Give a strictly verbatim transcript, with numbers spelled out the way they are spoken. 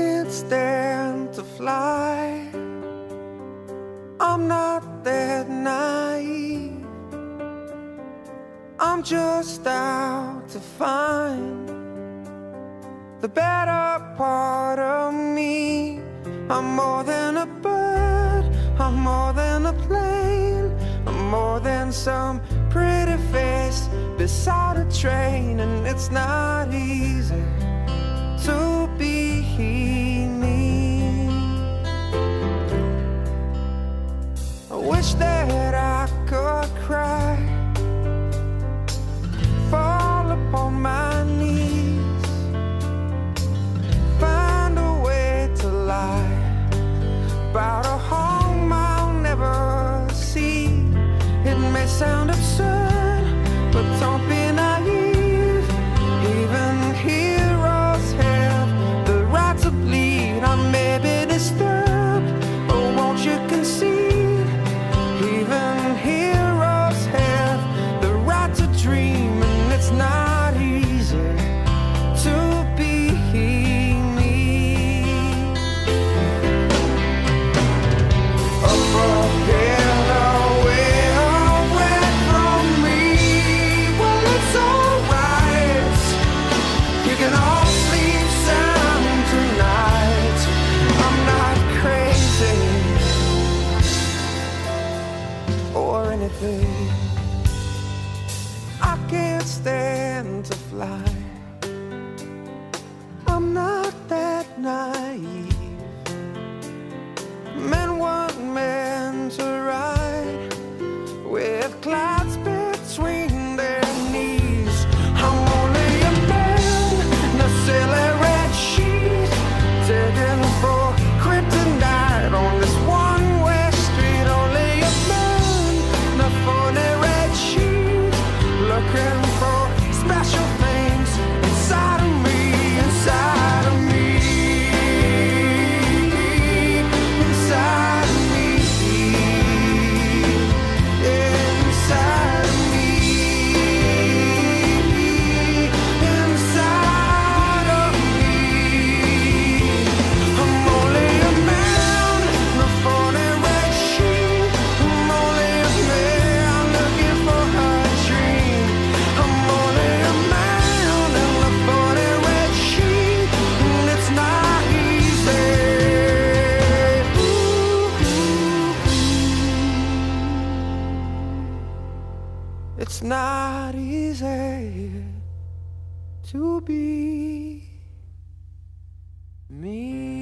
can't stand to fly. I'm not that naive. I'm just out to find the better part of me. I'm more than a bird, I'm more than a plane, I'm more than some pretty face beside a train. And it's not easy to be me. I wish that I could cry, fall upon my knees, find a way to lie about a home I'll never see. It may sound absurd, but don't be naive. Even heroes have the right to bleed. I may be disturbed, but won't you concede? Even heroes have the right to dream, and it's not easy to be me. Up ahead. I can't stand to fly. I'm not that naive. Men want men to ride with clouds between their knees. I'm only a man in a silly red sheet, digging for kryptonite on this one way street. Only a man in a funny red sheet, looking for special things inside of me, inside of me, inside of me, inside of me, inside of me. I'm only a man in a funny red sheet. I'm only a man looking for a dream. I'm only a man in a funny red sheet, and it's not easy. Ooh, ooh, ooh. It's not easy to be me.